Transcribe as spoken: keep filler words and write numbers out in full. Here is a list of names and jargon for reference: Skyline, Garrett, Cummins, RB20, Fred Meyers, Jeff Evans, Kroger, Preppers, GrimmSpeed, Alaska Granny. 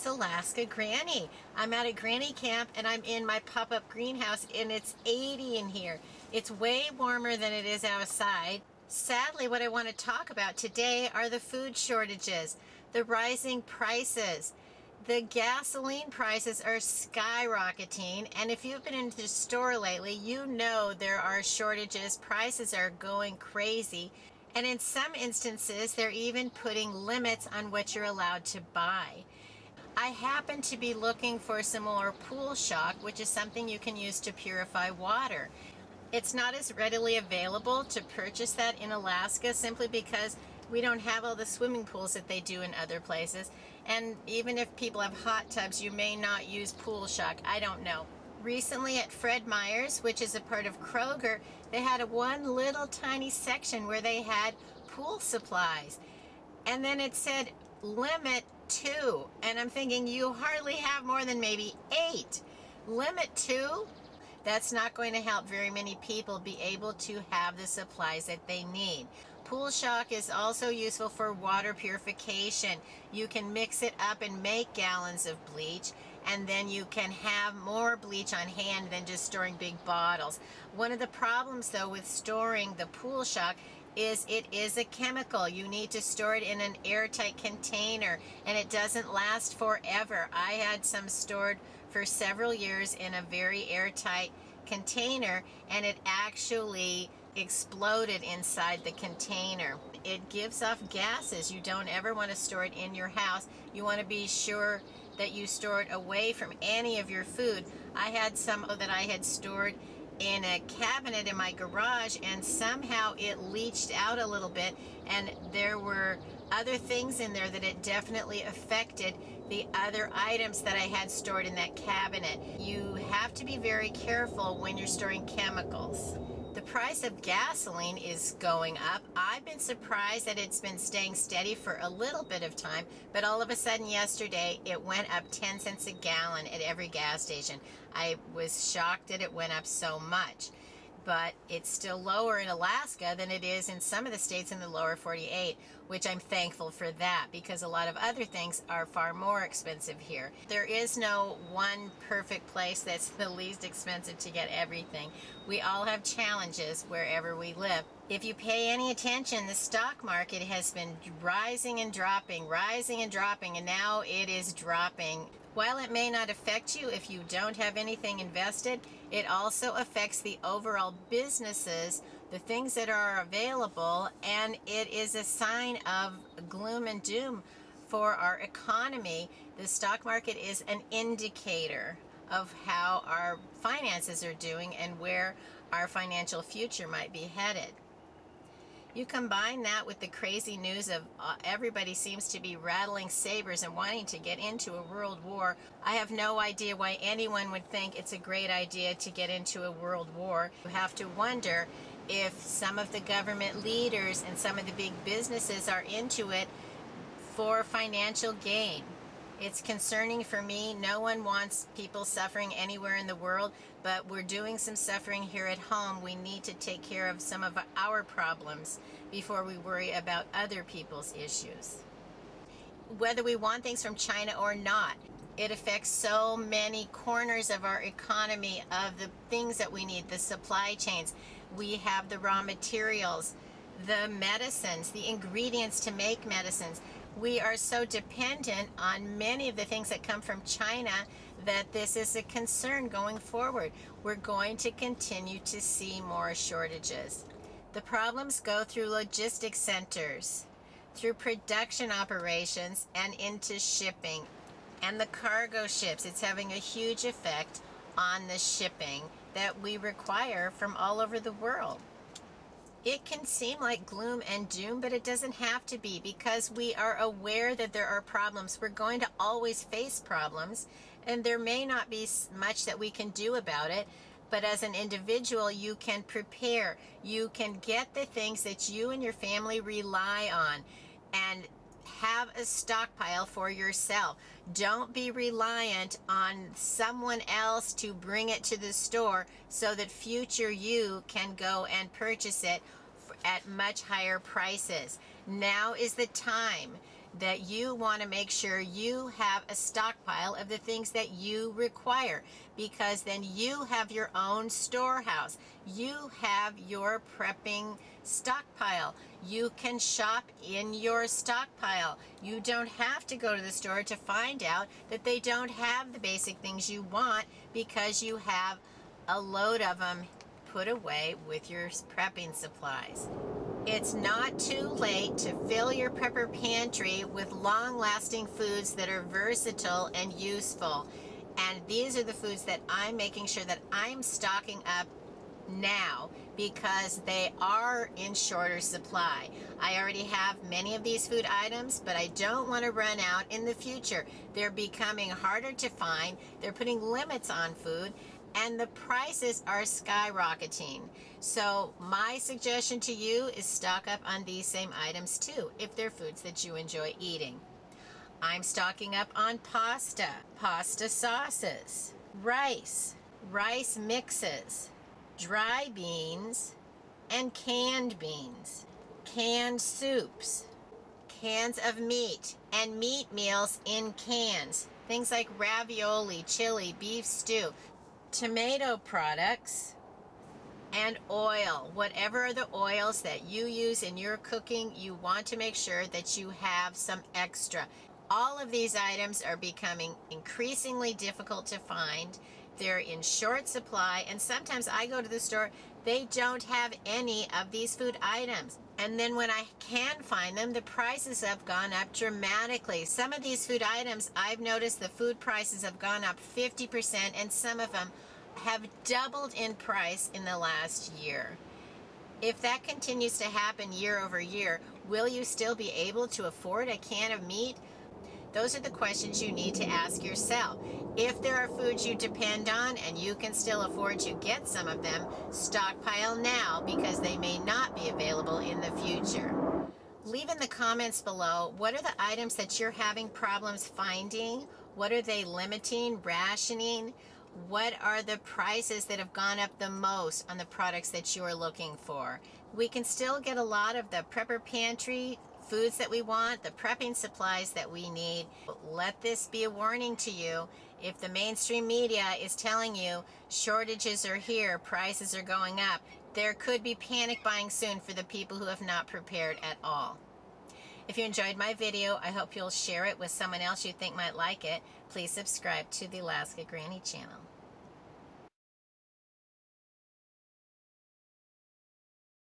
It's Alaska Granny. I'm out at Granny Camp and I'm in my pop-up greenhouse and it's eighty in here. It's way warmer than it is outside. Sadly, what I want to talk about today are the food shortages, the rising prices. The gasoline prices are skyrocketing, and if you've been into the store lately, you know there are shortages. Prices are going crazy, and in some instances, they're even putting limits on what you're allowed to buy. I happen to be looking for some more pool shock, which is something you can use to purify water. It's not as readily available to purchase that in Alaska simply because we don't have all the swimming pools that they do in other places. And even if people have hot tubs, you may not use pool shock. I don't know. Recently at Fred Meyers, which is a part of Kroger, they had a one little tiny section where they had pool supplies. And then it said limit two. And I'm thinking you hardly have more than maybe eight. Limit two? That's not going to help very many people be able to have the supplies that they need. Pool shock is also useful for water purification. You can mix it up and make gallons of bleach, and then you can have more bleach on hand than just storing big bottles. One of the problems though with storing the pool shock is it is a chemical. You need to store it in an airtight container and it doesn't last forever. I had some stored for several years in a very airtight container and it actually exploded inside the container. It gives off gases. You don't ever want to store it in your house. You want to be sure that you store it away from any of your food. I had some that I had stored in a cabinet in my garage and somehow it leached out a little bit and there were other things in there that it definitely affected the other items that I had stored in that cabinet. You have to be very careful when you're storing chemicals. The price of gasoline is going up. I've been surprised that it's been staying steady for a little bit of time, but all of a sudden yesterday it went up ten cents a gallon at every gas station. I was shocked that it went up so much, but it's still lower in Alaska than it is in some of the states in the lower forty-eight, which I'm thankful for that because a lot of other things are far more expensive here. There is no one perfect place that's the least expensive to get everything. We all have challenges wherever we live. If you pay any attention, the stock market has been rising and dropping, rising and dropping, and now it is dropping. While it may not affect you if you don't have anything invested, it also affects the overall businesses, the things that are available, and it is a sign of gloom and doom for our economy. The stock market is an indicator of how our finances are doing and where our financial future might be headed. You combine that with the crazy news of uh, everybody seems to be rattling sabers and wanting to get into a world war. I have no idea why anyone would think it's a great idea to get into a world war. You have to wonder if some of the government leaders and some of the big businesses are into it for financial gain. It's concerning for me. No one wants people suffering anywhere in the world, but we're doing some suffering here at home. We need to take care of some of our problems before we worry about other people's issues. Whether we want things from China or not, it affects so many corners of our economy, of the things that we need, the supply chains. We have the raw materials, the medicines, the ingredients to make medicines. We are so dependent on many of the things that come from China that this is a concern going forward. We're going to continue to see more shortages. The problems go through logistics centers, through production operations, and into shipping. And the cargo ships, it's having a huge effect on the shipping that we require from all over the world. It can seem like gloom and doom, but it doesn't have to be because we are aware that there are problems. We're going to always face problems, and there may not be much that we can do about it, but as an individual, you can prepare. You can get the things that you and your family rely on and have a stockpile for yourself. Don't be reliant on someone else to bring it to the store so that future you can go and purchase it at much higher prices. Now is the time that you want to make sure you have a stockpile of the things that you require, because then you have your own storehouse. You have your prepping stockpile. You can shop in your stockpile. You don't have to go to the store to find out that they don't have the basic things you want, because you have a load of them put away with your prepping supplies. It's not too late to fill your prepper pantry with long-lasting foods that are versatile and useful. And these are the foods that I'm making sure that I'm stocking up now, because they are in shorter supply. I already have many of these food items, but I don't want to run out in the future. They're becoming harder to find. They're putting limits on food, and the prices are skyrocketing. So my suggestion to you is stock up on these same items too, if they're foods that you enjoy eating. I'm stocking up on pasta, pasta sauces, rice, rice mixes, dry beans, and canned beans, canned soups, cans of meat, and meat meals in cans. Things like ravioli, chili, beef stew, tomato products, and oil. Whatever are the oils that you use in your cooking, you want to make sure that you have some extra. All of these items are becoming increasingly difficult to find. They're in short supply, and sometimes I go to the store, they don't have any of these food items. And then when I can find them, the prices have gone up dramatically. Some of these food items, I've noticed the food prices have gone up fifty percent, and some of them have doubled in price in the last year. If that continues to happen year over year, will you still be able to afford a can of meat? Those are the questions you need to ask yourself. If there are foods you depend on and you can still afford to get some of them, stockpile now, because they may not be available in the future. Leave in the comments below, what are the items that you're having problems finding? What are they limiting, rationing? What are the prices that have gone up the most on the products that you are looking for? We can still get a lot of the prepper pantry foods that we want, the prepping supplies that we need. Let this be a warning to you. If the mainstream media is telling you shortages are here, prices are going up, there could be panic buying soon for the people who have not prepared at all. If you enjoyed my video, I hope you'll share it with someone else you think might like it. Please subscribe to the Alaska Granny channel.